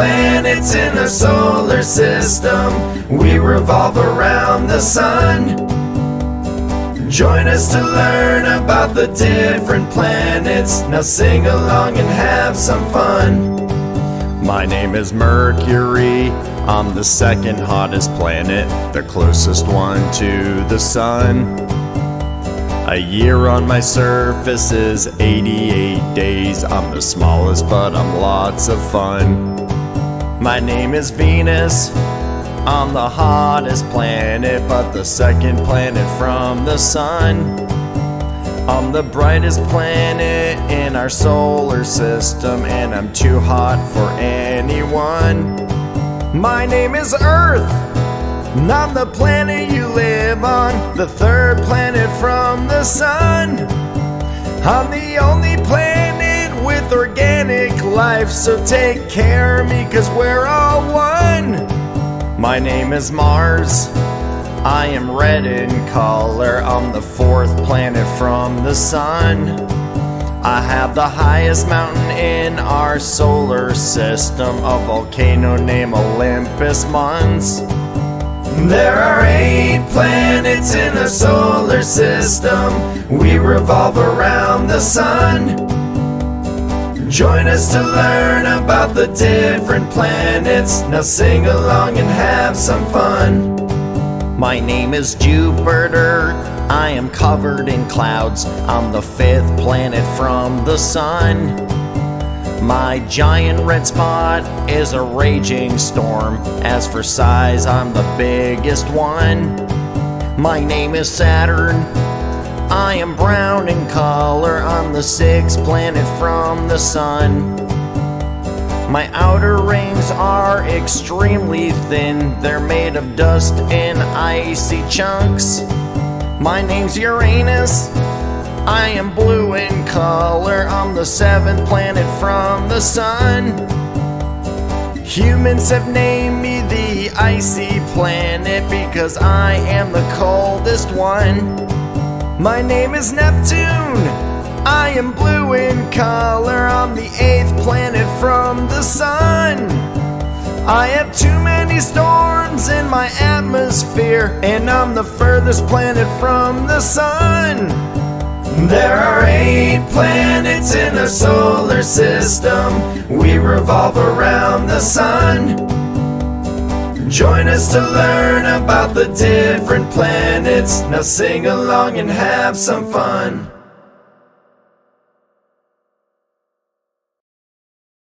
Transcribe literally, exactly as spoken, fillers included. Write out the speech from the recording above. planets in the solar system. We revolve around the sun. Join us to learn about the different planets. Now sing along and have some fun. My name is Mercury. I'm the second hottest planet, the closest one to the sun. A year on my surface is eighty-eight days. I'm the smallest, but I'm lots of fun. My name is Venus. I'm the hottest planet, but the second planet from the sun. I'm the brightest planet in our solar system, and I'm too hot for anyone. My name is Earth, and I'm the planet you live on, the third planet from the sun. I'm the only planet with organic life, so take care of me, cause we're all one. My name is Mars. I am red in color. I'm the fourth planet from the sun. I have the highest mountain in our solar system, a volcano named Olympus Mons. There are eight planets in the solar system. We revolve around the sun. Join us to learn about the different planets. Now sing along and have some fun. My name is Jupiter. I am covered in clouds. I'm the fifth planet from the sun. My giant red spot is a raging storm. As for size, I'm the biggest one. My name is Saturn. I am brown in color, I'm the sixth planet from the sun. My outer rings are extremely thin, they're made of dust and icy chunks. My name's Uranus, I am blue in color, I'm the seventh planet from the sun. Humans have named me the icy planet because I am the coldest one. My name is Neptune, I am blue in color, I'm the eighth planet from the sun. I have too many storms in my atmosphere, and I'm the furthest planet from the sun. There are eight planets in the solar system, we revolve around the sun. Join us to learn about the different planets. Now sing along and have some fun.